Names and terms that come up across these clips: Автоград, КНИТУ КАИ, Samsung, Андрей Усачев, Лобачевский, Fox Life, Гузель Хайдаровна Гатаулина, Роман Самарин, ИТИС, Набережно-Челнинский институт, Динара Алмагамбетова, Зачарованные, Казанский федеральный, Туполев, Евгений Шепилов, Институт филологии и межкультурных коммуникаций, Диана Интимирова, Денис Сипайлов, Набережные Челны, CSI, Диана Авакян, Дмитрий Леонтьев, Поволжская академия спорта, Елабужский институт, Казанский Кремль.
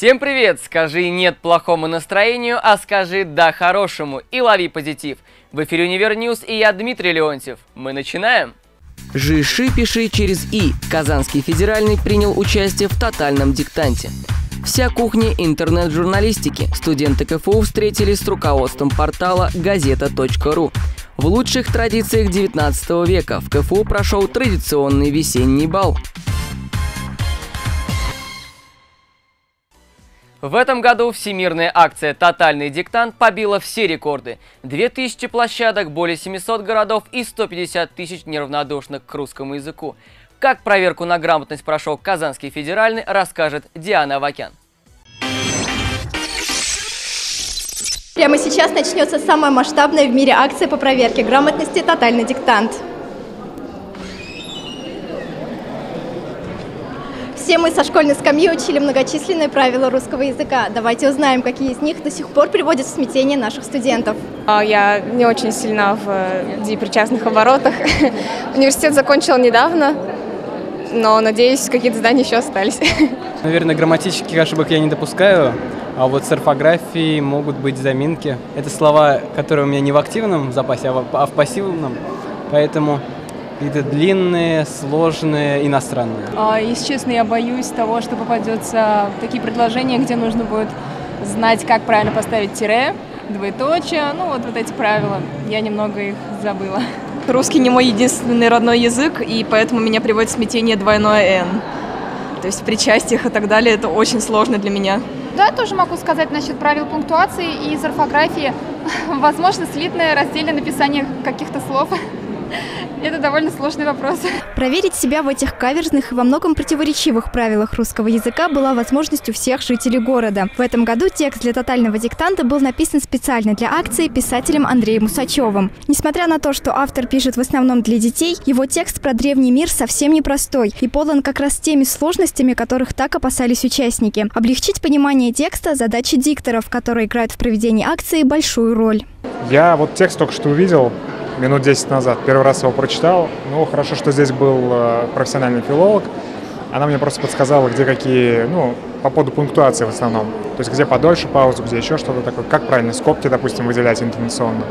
Всем привет! Скажи нет плохому настроению, а скажи да хорошему и лови позитив. В эфире УниверНьюс и я, Дмитрий Леонтьев. Мы начинаем! Жиши пиши через «и». Казанский федеральный принял участие в тотальном диктанте. Вся кухня интернет-журналистики. Студенты КФУ встретились с руководством портала газета.ру. В лучших традициях 19 века в КФУ прошел традиционный весенний бал. В этом году всемирная акция «Тотальный диктант» побила все рекорды. 2000 площадок, более 700 городов и 150 тысяч неравнодушных к русскому языку. Как проверку на грамотность прошел Казанский федеральный, расскажет Диана Авакян. Прямо сейчас начнется самая масштабная в мире акция по проверке грамотности «Тотальный диктант». Все мы со школьной скамьи учили многочисленные правила русского языка. Давайте узнаем, какие из них до сих пор приводят в смятение наших студентов. Я не очень сильна в депричастных оборотах. Университет закончила недавно, но, надеюсь, какие-то здания еще остались. Наверное, грамматических ошибок я не допускаю, а вот с орфографией могут быть заминки. Это слова, которые у меня не в активном запасе, а в пассивном, поэтому... Это длинные, сложные, иностранные. Если честно, я боюсь того, что попадется в такие предложения, где нужно будет знать, как правильно поставить тире, двоеточие, вот эти правила. Я немного их забыла. Русский не мой единственный родной язык, и поэтому меня приводит в смятение двойное «н». То есть в причастиях и так далее это очень сложно для меня. Да, я тоже могу сказать насчет правил пунктуации и из орфографии. Возможно, слитное раздельное написание каких-то слов. Это довольно сложный вопрос. Проверить себя в этих каверзных и во многом противоречивых правилах русского языка была возможность у всех жителей города. В этом году текст для тотального диктанта был написан специально для акции писателем Андреем Усачевым. Несмотря на то, что автор пишет в основном для детей, его текст про древний мир совсем непростой и полон как раз теми сложностями, которых так опасались участники. Облегчить понимание текста – задача дикторов, которые играют в проведении акции большую роль. Я вот текст только что увидел. Минут 10 назад. Первый раз его прочитал. Хорошо, что здесь был профессиональный филолог. Она мне просто подсказала, где какие, по поводу пунктуации в основном. То есть где подольше паузу, где еще что-то такое. Как правильно скобки, допустим, выделять интонационно.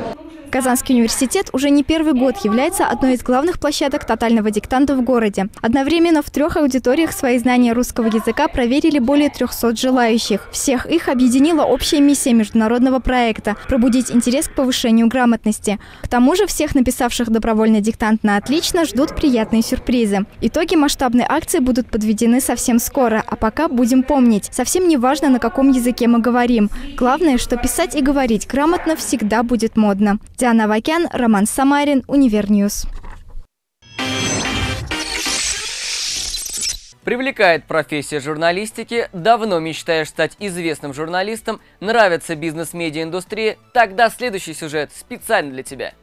Казанский университет уже не первый год является одной из главных площадок тотального диктанта в городе. Одновременно в трех аудиториях свои знания русского языка проверили более 300 желающих. Всех их объединила общая миссия международного проекта – пробудить интерес к повышению грамотности. К тому же всех написавших добровольный диктант на отлично ждут приятные сюрпризы. Итоги масштабной акции будут подведены совсем скоро, а пока будем помнить. Совсем не важно, на каком языке мы говорим. Главное, что писать и говорить грамотно всегда будет модно. Диана Авакян, Роман Самарин, УниверНьюс. Привлекает профессия журналистики, давно мечтаешь стать известным журналистом, нравится бизнес-медиа-индустрия, тогда следующий сюжет специально для тебя.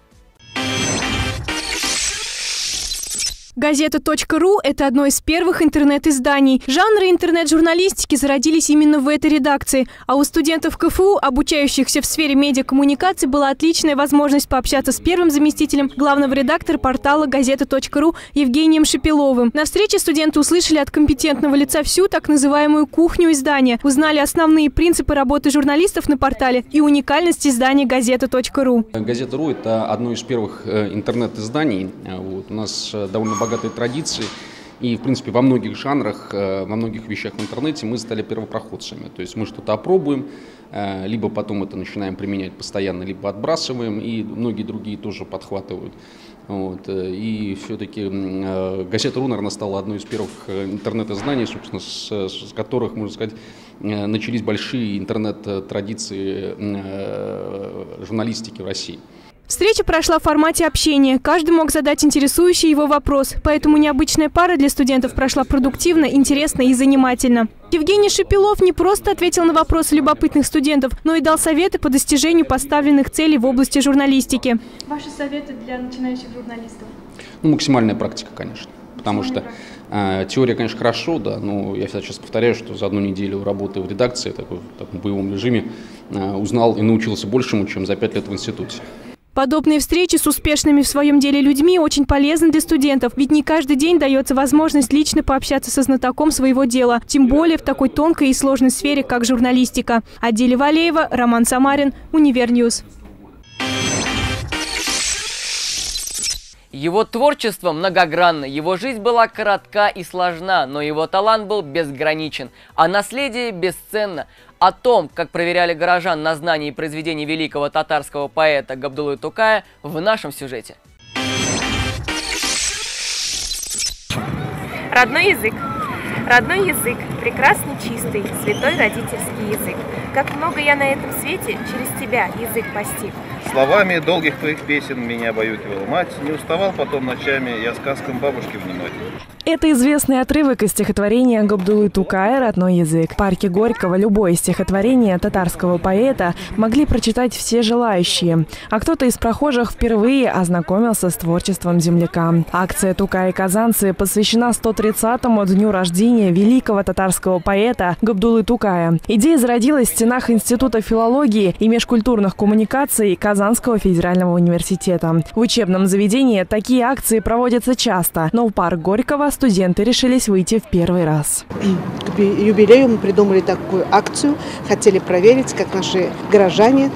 Газета.ру – это одно из первых интернет-изданий. Жанры интернет-журналистики зародились именно в этой редакции. А у студентов КФУ, обучающихся в сфере медиакоммуникаций, была отличная возможность пообщаться с первым заместителем главного редактора портала «Газета.ру» Евгением Шепиловым. На встрече студенты услышали от компетентного лица всю так называемую кухню издания, узнали основные принципы работы журналистов на портале и уникальность издания «Газета.ру». «Газета.ру» – это одно из первых интернет-изданий. У нас довольно богатые традиции, и в принципе во многих жанрах, во многих вещах в интернете мы стали первопроходцами. То есть мы что-то опробуем, либо потом это начинаем применять постоянно, либо отбрасываем, и многие другие тоже подхватывают. И все-таки «Газета.ру», наверное, стала одной из первых интернет-изданий, собственно, с которых, можно сказать, начались большие интернет-традиции журналистики в России. Встреча прошла в формате общения. Каждый мог задать интересующий его вопрос. Поэтому необычная пара для студентов прошла продуктивно, интересно и занимательно. Евгений Шепилов не просто ответил на вопросы любопытных студентов, но и дал советы по достижению поставленных целей в области журналистики. Ваши советы для начинающих журналистов? Максимальная практика, конечно. Потому что теория, конечно, хорошо, да, но я сейчас повторяю, что за одну неделю работы в редакции, в таком боевом режиме, узнал и научился большему, чем за 5 лет в институте. Подобные встречи с успешными в своем деле людьми очень полезны для студентов, ведь не каждый день дается возможность лично пообщаться со знатоком своего дела, тем более в такой тонкой и сложной сфере, как журналистика. Аделия Валеева, Роман Самарин, УниверНьюс. Его творчество многогранно, его жизнь была коротка и сложна, но его талант был безграничен, а наследие бесценно. О том, как проверяли горожан на знании произведений великого татарского поэта Габдуллы Тукая, в нашем сюжете. Родной язык, прекрасный, чистый, святой родительский язык. Как много я на этом свете через тебя язык постиг. Словами долгих твоих песен меня обаюкивала мать, не уставал потом ночами я сказкам бабушки внимать. Это известный отрывок из стихотворения Габдуллы Тукая «Родной язык». В парке Горького любое стихотворение татарского поэта могли прочитать все желающие, а кто-то из прохожих впервые ознакомился с творчеством земляка. Акция «Тукай и казанцы» посвящена 130-му дню рождения великого татарского поэта Габдуллы Тукая. Идея зародилась в стенах Института филологии и межкультурных коммуникаций Казанского федерального университета. В учебном заведении такие акции проводятся часто, но в парк Горького студенты решились выйти в первый раз. К юбилею мы придумали такую акцию, хотели проверить, как наши горожане,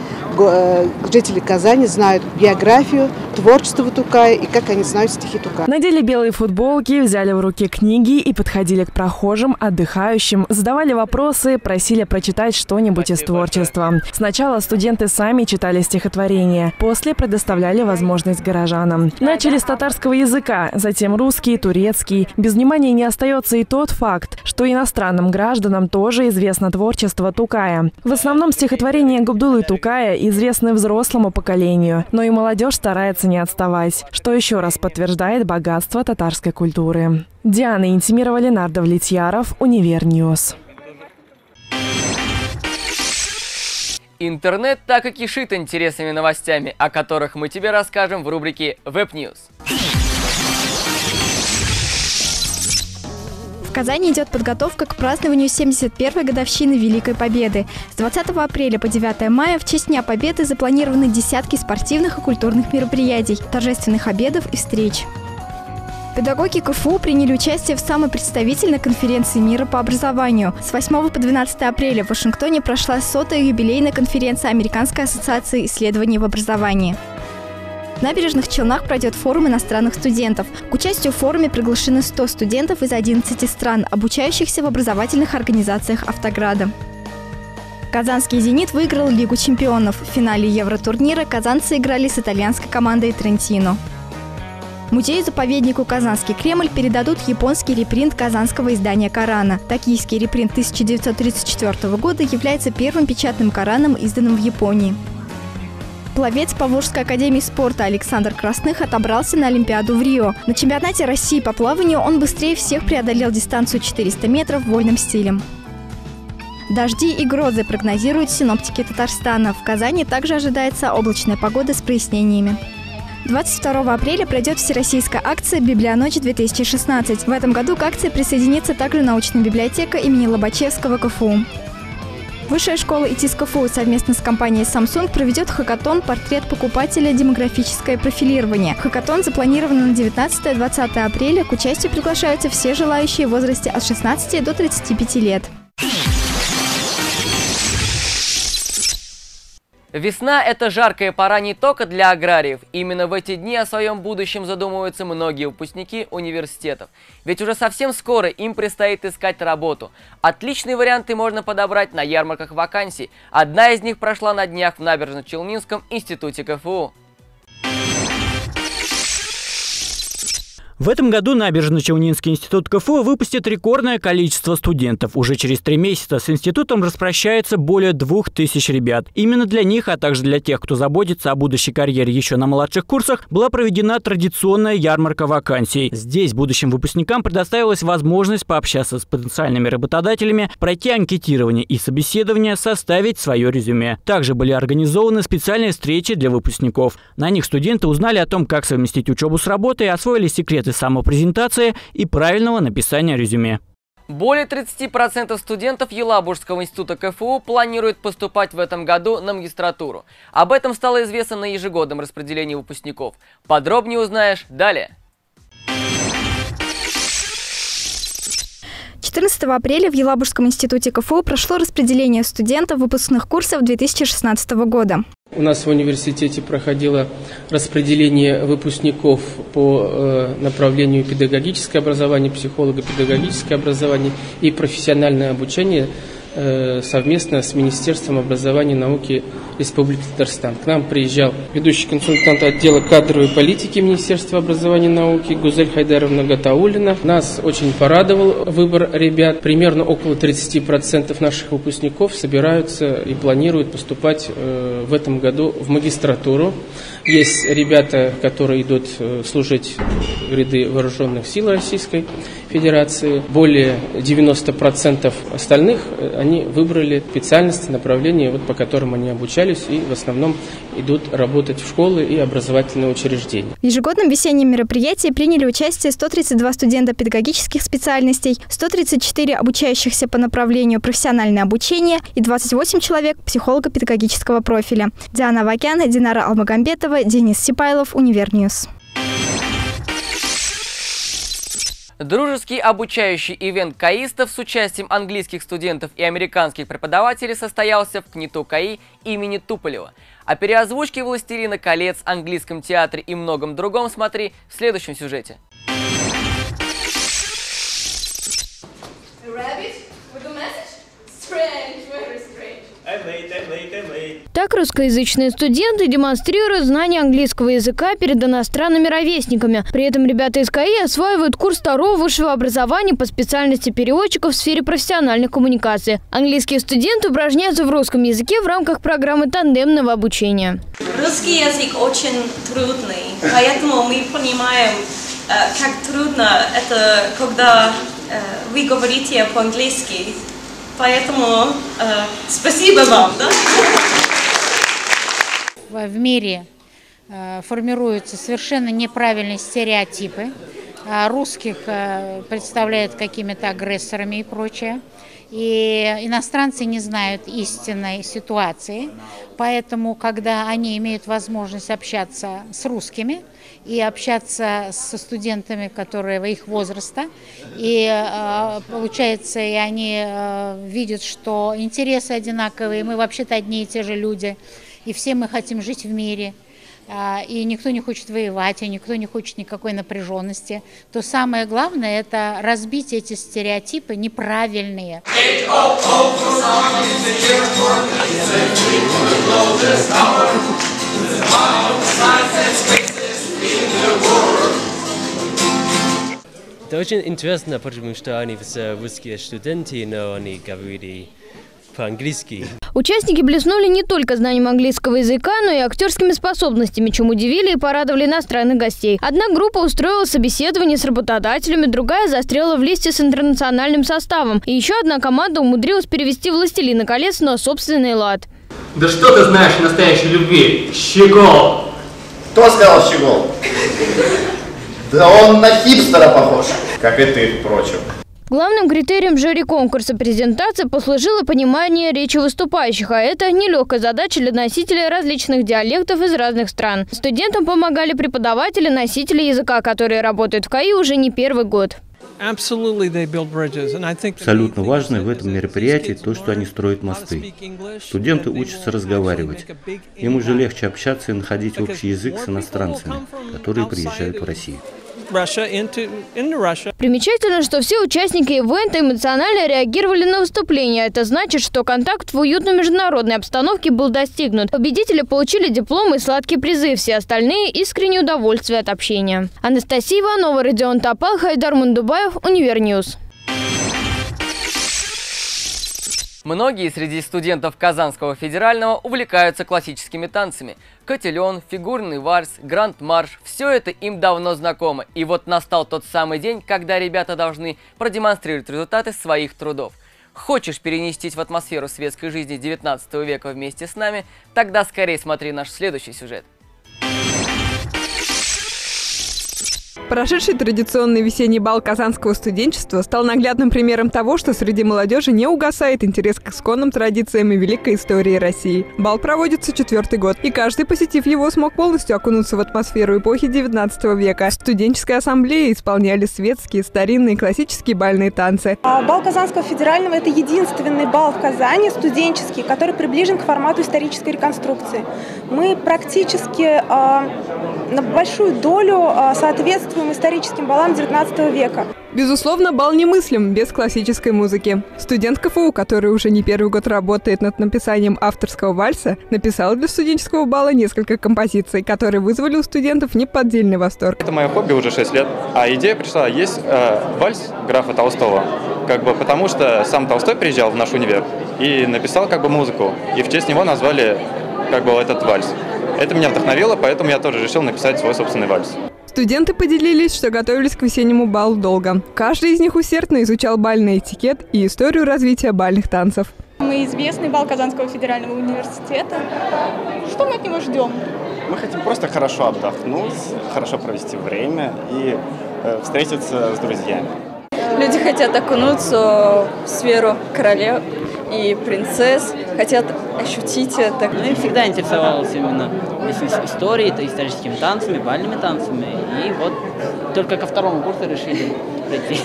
жители Казани знают биографию, творчество Тукая и как они знают стихи Тукая. Надели белые футболки, взяли в руки книги и подходили к прохожим, отдыхающим, задавали вопросы, просили прочитать что-нибудь из творчества. Сначала студенты сами читали стихотворение, после предоставляли возможность горожанам. Начали с татарского языка, затем русский, турецкий. Без внимания не остается и тот факт, что иностранным гражданам тоже известно творчество Тукая. В основном стихотворения Габдуллы Тукая известны взрослому поколению, но и молодежь старается не отставать, что еще раз подтверждает богатство татарской культуры. Диана Интимирова, Линар Давлетьяров, УниверНьюс. Интернет так и кишит интересными новостями, о которых мы тебе расскажем в рубрике «Веб-ньюс». В Казани идет подготовка к празднованию 71-й годовщины Великой Победы. С 20 апреля по 9 мая в честь Дня Победы запланированы десятки спортивных и культурных мероприятий, торжественных обедов и встреч. Педагоги КФУ приняли участие в самой представительной конференции мира по образованию. С 8 по 12 апреля в Вашингтоне прошла 100-я юбилейная конференция Американской ассоциации исследований в образовании. В Набережных Челнах пройдет форум иностранных студентов. К участию в форуме приглашены 100 студентов из 11 стран, обучающихся в образовательных организациях «Автограда». Казанский «Зенит» выиграл Лигу чемпионов. В финале евротурнира казанцы играли с итальянской командой «Трентино». Музею-заповеднику «Казанский Кремль» передадут японский репринт казанского издания Корана. Токийский репринт 1934 года является первым печатным Кораном, изданным в Японии. Пловец Поволжской академии спорта Александр Красных отобрался на Олимпиаду в Рио. На чемпионате России по плаванию он быстрее всех преодолел дистанцию 400 метров вольным стилем. Дожди и грозы прогнозируют синоптики Татарстана. В Казани также ожидается облачная погода с прояснениями. 22 апреля пройдет всероссийская акция «Библионочь-2016». В этом году к акции присоединится также научная библиотека имени Лобачевского КФУ. Высшая школа ИТИС КФУ совместно с компанией Samsung проведет хакатон «Портрет покупателя. Демографическое профилирование». Хакатон запланирован на 19-20 апреля. К участию приглашаются все желающие в возрасте от 16 до 35 лет. Весна – это жаркая пора не только для аграриев. Именно в эти дни о своем будущем задумываются многие выпускники университетов. Ведь уже совсем скоро им предстоит искать работу. Отличные варианты можно подобрать на ярмарках вакансий. Одна из них прошла на днях в Набережно-Челнинском институте КФУ. В этом году Набережно-Челнинский институт КФУ выпустит рекордное количество студентов. Уже через 3 месяца с институтом распрощается более 2000 ребят. Именно для них, а также для тех, кто заботится о будущей карьере еще на младших курсах, была проведена традиционная ярмарка вакансий. Здесь будущим выпускникам предоставилась возможность пообщаться с потенциальными работодателями, пройти анкетирование и собеседование, составить свое резюме. Также были организованы специальные встречи для выпускников. На них студенты узнали о том, как совместить учебу с работой, освоили секреты самопрезентации и правильного написания резюме. Более 30% студентов Елабужского института КФУ планируют поступать в этом году на магистратуру. Об этом стало известно на ежегодном распределении выпускников. Подробнее узнаешь далее. 14 апреля в Елабужском институте КФУ прошло распределение студентов выпускных курсов 2016 года. У нас в университете проходило распределение выпускников по направлению педагогическое образование, психолого-педагогическое образование и профессиональное обучение совместно с Министерством образования и науки Республики Татарстан. К нам приезжал ведущий консультант отдела кадровой политики Министерства образования и науки Гузель Хайдаровна Гатаулина. Нас очень порадовал выбор ребят. Примерно около 30% наших выпускников собираются и планируют поступать в этом году в магистратуру. Есть ребята, которые идут служить в ряды вооруженных сил Российской Федерации. Более 90% остальных они выбрали специальности, направления, по которым они обучались, и в основном идут работать в школы и образовательные учреждения. В ежегодном весеннем мероприятии приняли участие 132 студента педагогических специальностей, 134 обучающихся по направлению профессиональное обучение и 28 человек психолого-педагогического профиля. Диана Авакян, Динара Алмагамбетова, Денис Сипайлов, УниверНьюс. Дружеский обучающий ивент каистов с участием английских студентов и американских преподавателей состоялся в КНИТУ КАИ имени Туполева. О переозвучке «Властелина колец», английском театре и многом другом смотри в следующем сюжете. Так русскоязычные студенты демонстрируют знание английского языка перед иностранными ровесниками. При этом ребята из КАИ осваивают курс второго высшего образования по специальности переводчика в сфере профессиональных коммуникаций. Английские студенты упражняются в русском языке в рамках программы тандемного обучения. Русский язык очень трудный, поэтому мы понимаем, как трудно это, когда вы говорите по-английски. Поэтому спасибо вам. Да? В мире формируются совершенно неправильные стереотипы. Русских представляют какими-то агрессорами и прочее. И иностранцы не знают истинной ситуации. Поэтому, когда они имеют возможность общаться с русскими и общаться со студентами, которые их возраста, и получается, и они видят, что интересы одинаковые, мы вообще-то одни и те же люди, и все мы хотим жить в мире, и никто не хочет воевать, и никто не хочет никакой напряженности, то самое главное – это разбить эти стереотипы неправильные. Это очень интересно, потому что они все русские студенты, но они говорили по-английски. Участники блеснули не только знанием английского языка, но и актерскими способностями, чем удивили и порадовали иностранных гостей. Одна группа устроила собеседование с работодателями, другая застряла в листе с интернациональным составом. И еще одна команда умудрилась перевести «Властелина колец» на собственный лад. Да что ты знаешь о настоящей любви? Щегол! Кто сказал щегол? Да он на хипстера похож, как и ты, впрочем. Главным критерием жюри конкурса презентации послужило понимание речи выступающих, а это нелегкая задача для носителей различных диалектов из разных стран. Студентам помогали преподаватели-носители языка, которые работают в КАИ уже не первый год. Абсолютно важно в этом мероприятии то, что они строят мосты. Студенты учатся разговаривать. Им уже легче общаться и находить общий язык с иностранцами, которые приезжают в Россию. Примечательно, что все участники ивента эмоционально реагировали на выступление. Это значит, что контакт в уютной международной обстановке был достигнут. Победители получили дипломы и сладкие призы, все остальные – искреннее удовольствие от общения. Анастасия Иванова, Родион Топал, Хайдар Мундубаев, УниверНьюс. Многие среди студентов Казанского федерального увлекаются классическими танцами. Котелен, фигурный вальс, гранд-марш – все это им давно знакомо. И вот настал тот самый день, когда ребята должны продемонстрировать результаты своих трудов. Хочешь перенестись в атмосферу светской жизни 19 века вместе с нами? Тогда скорее смотри наш следующий сюжет. Прошедший традиционный весенний бал казанского студенчества стал наглядным примером того, что среди молодежи не угасает интерес к исконным традициям и великой истории России. Бал проводится четвертый год, и каждый, посетив его, смог полностью окунуться в атмосферу эпохи XIX века. В студенческой ассамблее исполняли светские, старинные, классические бальные танцы. Бал Казанского федерального – это единственный бал в Казани студенческий, который приближен к формату исторической реконструкции. Мы практически на большую долю соответствуем историческим балам XIX века. Безусловно, бал немыслим без классической музыки. Студент КФУ, который уже не первый год работает над написанием авторского вальса, написал для студенческого бала несколько композиций, которые вызвали у студентов неподдельный восторг. Это мое хобби уже 6 лет, а идея пришла, есть вальс графа Толстого, потому что сам Толстой приезжал в наш универ и написал музыку, и в честь него назвали этот вальс. Это меня вдохновило, поэтому я тоже решил написать свой собственный вальс. Студенты поделились, что готовились к весеннему балу долго. Каждый из них усердно изучал бальный этикет и историю развития бальных танцев. Мы известный бал Казанского федерального университета. Что мы от него ждем? Мы хотим просто хорошо отдохнуть, хорошо провести время и встретиться с друзьями. Люди хотят окунуться в сферу королев и принцесс, хотят ощутить это. Я всегда интересовалась именно историей, историческими танцами, бальными танцами. И вот только ко второму курсу решили прийти.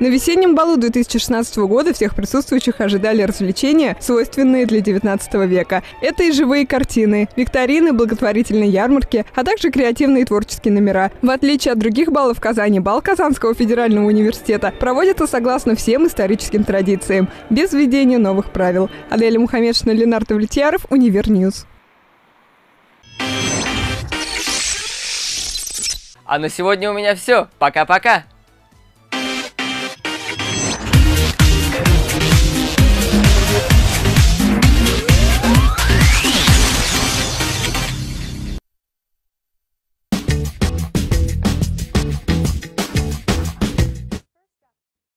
На весеннем балу 2016 года всех присутствующих ожидали развлечения, свойственные для XIX века. Это и живые картины, викторины, благотворительные ярмарки, а также креативные и творческие номера. В отличие от других балов Казани, бал Казанского федерального университета проводится согласно всем историческим традициям, без введения новых правил. Аделия Валеева, Линар Давлетьяров, УниверНьюс. А на сегодня у меня все. Пока-пока!